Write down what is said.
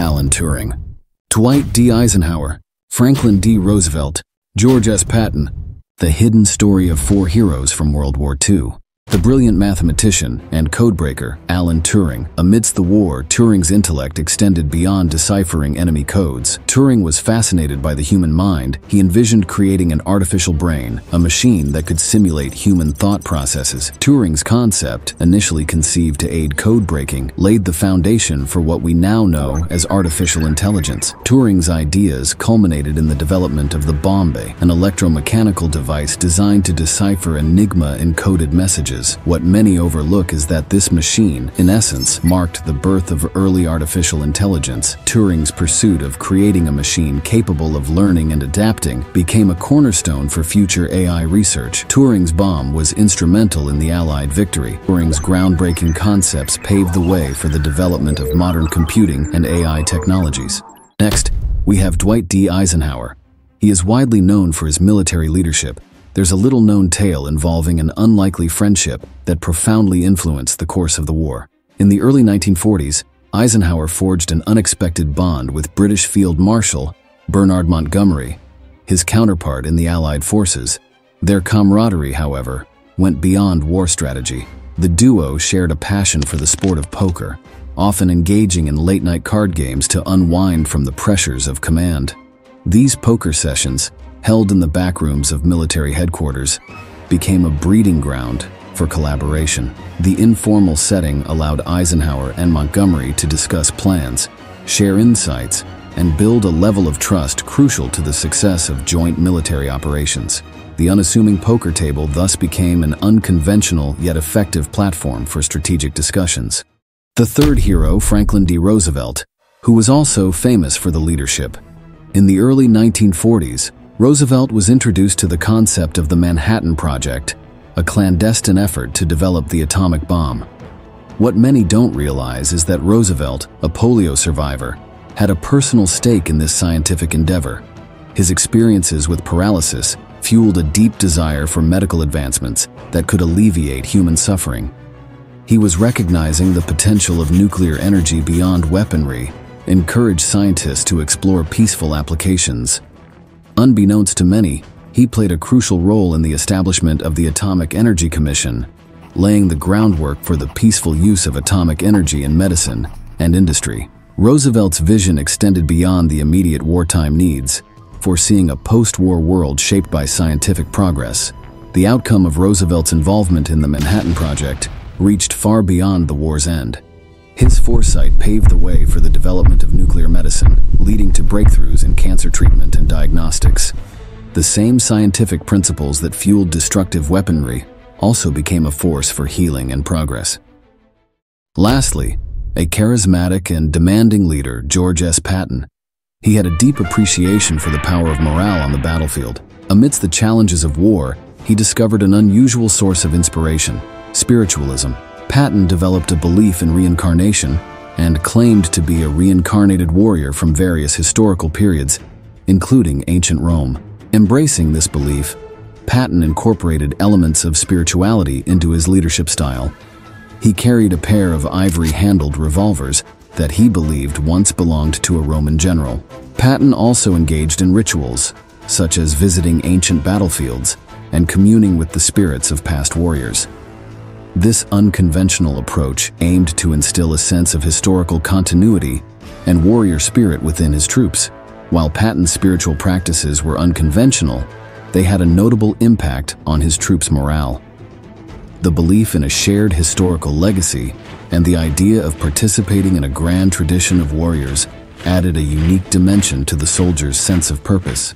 Alan Turing, Dwight D. Eisenhower, Franklin D. Roosevelt, George S. Patton, the hidden story of four heroes from World War II. The brilliant mathematician and codebreaker Alan Turing. Amidst the war, Turing's intellect extended beyond deciphering enemy codes. Turing was fascinated by the human mind. He envisioned creating an artificial brain, a machine that could simulate human thought processes. Turing's concept, initially conceived to aid code-breaking, laid the foundation for what we now know as artificial intelligence. Turing's ideas culminated in the development of the Bombe, an electromechanical device designed to decipher Enigma encoded messages. What many overlook is that this machine, in essence, marked the birth of early artificial intelligence. Turing's pursuit of creating a machine capable of learning and adapting became a cornerstone for future AI research. Turing's bomb was instrumental in the Allied victory. Turing's groundbreaking concepts paved the way for the development of modern computing and AI technologies. Next, we have Dwight D. Eisenhower. He is widely known for his military leadership. There's a little-known tale involving an unlikely friendship that profoundly influenced the course of the war. In the early 1940s, Eisenhower forged an unexpected bond with British Field Marshal Bernard Montgomery, his counterpart in the Allied forces. Their camaraderie, however, went beyond war strategy. The duo shared a passion for the sport of poker, often engaging in late-night card games to unwind from the pressures of command. These poker sessions, held in the back rooms of military headquarters, became a breeding ground for collaboration. The informal setting allowed Eisenhower and Montgomery to discuss plans, share insights, and build a level of trust crucial to the success of joint military operations. The unassuming poker table thus became an unconventional yet effective platform for strategic discussions. The third hero, Franklin D. Roosevelt, who was also famous for the leadership. In the early 1940s, Roosevelt was introduced to the concept of the Manhattan Project, a clandestine effort to develop the atomic bomb. What many don't realize is that Roosevelt, a polio survivor, had a personal stake in this scientific endeavor. His experiences with paralysis fueled a deep desire for medical advancements that could alleviate human suffering. He was recognizing the potential of nuclear energy beyond weaponry, encouraged scientists to explore peaceful applications. Unbeknownst to many, he played a crucial role in the establishment of the Atomic Energy Commission, laying the groundwork for the peaceful use of atomic energy in medicine and industry. Roosevelt's vision extended beyond the immediate wartime needs, foreseeing a post-war world shaped by scientific progress. The outcome of Roosevelt's involvement in the Manhattan Project reached far beyond the war's end. His foresight paved the way for the development of nuclear medicine, leading to breakthroughs in cancer treatment and diagnostics. The same scientific principles that fueled destructive weaponry also became a force for healing and progress. Lastly, a charismatic and demanding leader, George S. Patton. He had a deep appreciation for the power of morale on the battlefield. Amidst the challenges of war, he discovered an unusual source of inspiration: spiritualism. Patton developed a belief in reincarnation and claimed to be a reincarnated warrior from various historical periods, including ancient Rome. Embracing this belief, Patton incorporated elements of spirituality into his leadership style. He carried a pair of ivory-handled revolvers that he believed once belonged to a Roman general. Patton also engaged in rituals, such as visiting ancient battlefields and communing with the spirits of past warriors. This unconventional approach aimed to instill a sense of historical continuity and warrior spirit within his troops. While Patton's spiritual practices were unconventional, they had a notable impact on his troops' morale. The belief in a shared historical legacy and the idea of participating in a grand tradition of warriors added a unique dimension to the soldiers' sense of purpose.